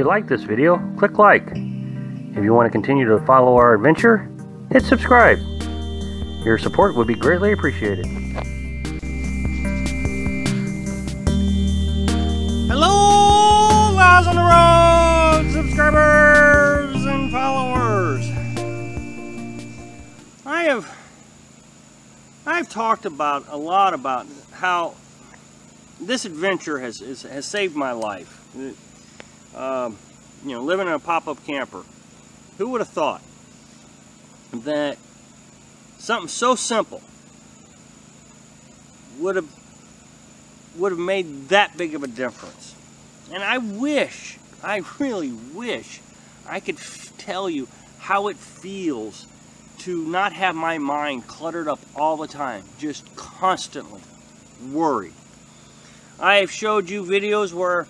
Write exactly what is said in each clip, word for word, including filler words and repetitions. you like this video, click like. If you want to continue to follow our adventure, hit subscribe. Your support would be greatly appreciated. Hello, House on the Road subscribers and followers. I have I've talked about a lot about how this adventure has is, has saved my life. Uh, you know, living in a pop-up camper. Who would have thought that something so simple would have would have made that big of a difference? And I wish, I really wish, I could f tell you how it feels to not have my mind cluttered up all the time, just constantly worried. I have showed you videos where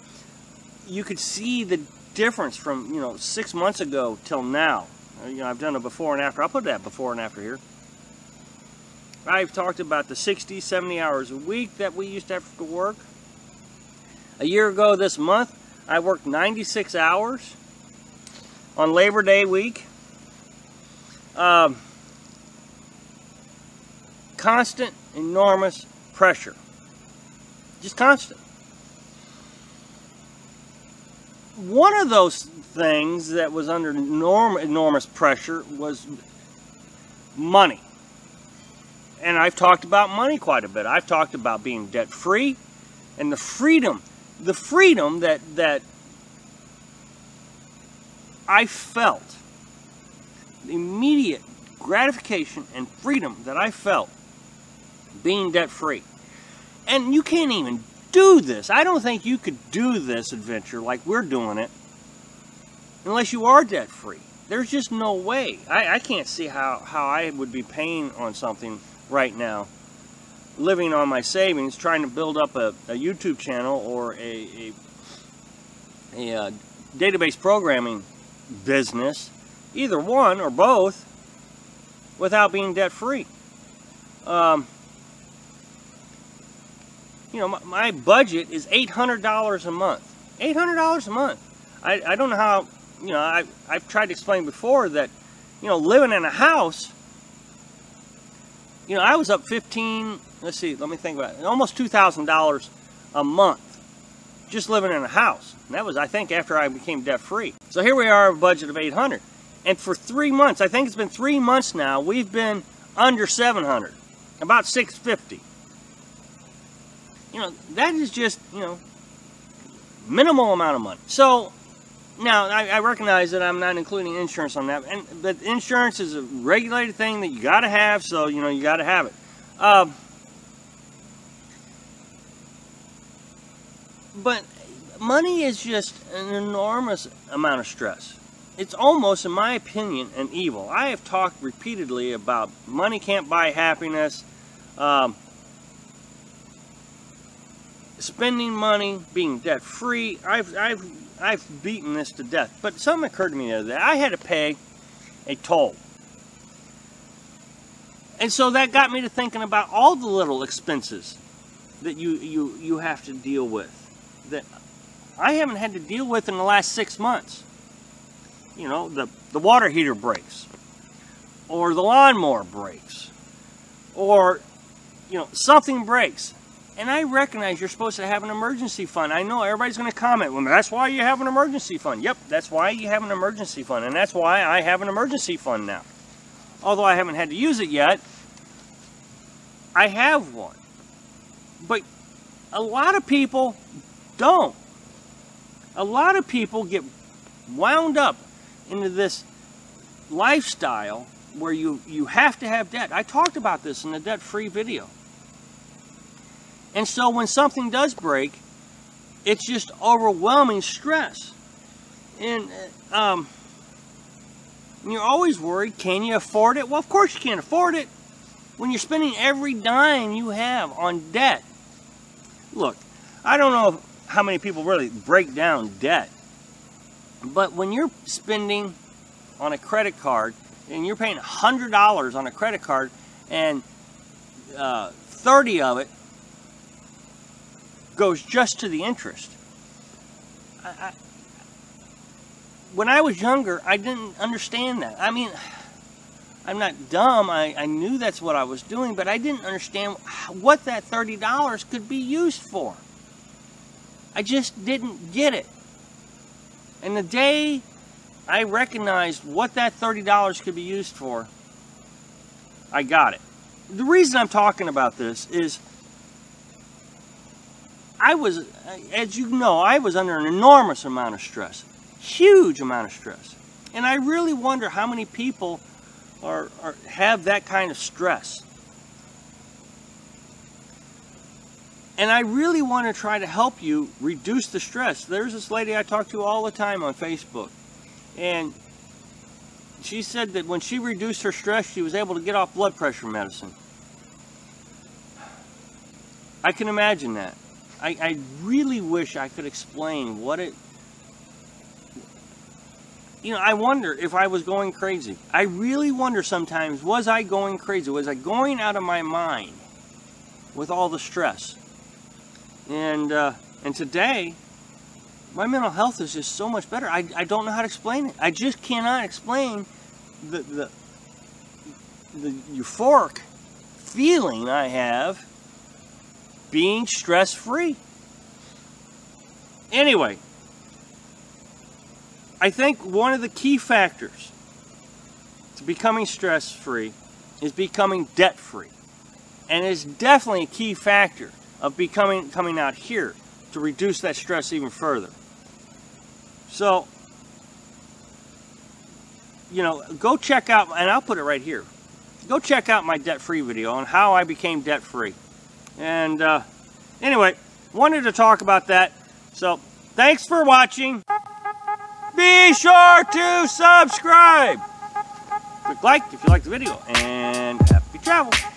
you could see the difference from, you know, six months ago till now. You know, I've done a before and after. I'll put that before and after here. I've talked about the sixty, seventy hours a week that we used to have to work. A year ago this month, I worked ninety-six hours on Labor Day week. Um, constant, enormous pressure. Just constant. One of those things that was under enorm enormous pressure was money. And I've talked about money quite a bit. I've talked about being debt-free and the freedom, the freedom that, that I felt, the immediate gratification and freedom that I felt being debt-free. And you can't even do this. I don't think you could do this adventure like we're doing it unless you are debt-free. There's just no way. I, I can't see how, how I would be paying on something right now, living on my savings, trying to build up a, a YouTube channel or a, a, a database programming business, either one or both, without being debt-free. Um, you know, my, my budget is eight hundred dollars a month. eight hundred dollars a month. I, I don't know how, you know, I, I've tried to explain before that, you know, living in a house, you know, I was up fifteen, let's see, let me think about it, almost two thousand dollars a month just living in a house. And that was, I think, after I became debt-free. So here we are, a budget of eight hundred dollars. And for three months, I think it's been three months now, we've been under seven hundred dollars, about six fifty. You know, that is just, you know, minimal amount of money. So, now, I, I recognize that I'm not including insurance on that, and but insurance is a regulated thing that you got to have, so, you know, you got to have it. Um, but money is just an enormous amount of stress. It's almost, in my opinion, an evil. I have talked repeatedly about money can't buy happiness, um... spending money, being debt-free. I've, I've, I've beaten this to death. But something occurred to me the other day. I had to pay a toll. And so that got me to thinking about all the little expenses that you, you, you have to deal with, that I haven't had to deal with in the last six months. You know, the, the water heater breaks, or the lawnmower breaks, or, you know, something breaks. And I recognize you're supposed to have an emergency fund. I know everybody's going to comment, well, that's why you have an emergency fund. Yep, that's why you have an emergency fund. And that's why I have an emergency fund now. Although I haven't had to use it yet, I have one. But a lot of people don't. A lot of people get wound up into this lifestyle where you, you have to have debt. I talked about this in the debt-free video. And so when something does break, it's just overwhelming stress. And um, you're always worried, can you afford it? Well, of course you can't afford it when you're spending every dime you have on debt. Look, I don't know how many people really break down debt. But when you're spending on a credit card, and you're paying one hundred dollars on a credit card, and uh, thirty of it goes just to the interest. I, I, when I was younger, I didn't understand that. I mean, I'm not dumb. I, I knew that's what I was doing, but I didn't understand what that thirty dollars could be used for. I just didn't get it. And the day I recognized what that thirty dollars could be used for, I got it. The reason I'm talking about this is I was, as you know, I was under an enormous amount of stress. Huge amount of stress. And I really wonder how many people are, are have that kind of stress. And I really want to try to help you reduce the stress. There's this lady I talk to all the time on Facebook. And she said that when she reduced her stress, she was able to get off blood pressure medicine. I can imagine that. I, I really wish I could explain what it... You know, I wonder if I was going crazy. I really wonder sometimes, was I going crazy? Was I going out of my mind with all the stress? And uh, and today, my mental health is just so much better. I, I don't know how to explain it. I just cannot explain the, the, the euphoric feeling I have being stress-free. Anyway, I think one of the key factors to becoming stress-free is becoming debt-free. And it's definitely a key factor of becoming coming out here to reduce that stress even further. So, you know, go check out, and I'll put it right here. Go check out my debt-free video on how I became debt-free. And uh, anyway, wanted to talk about that. So, thanks for watching. Be sure to subscribe. Click like if you like the video, and happy travels.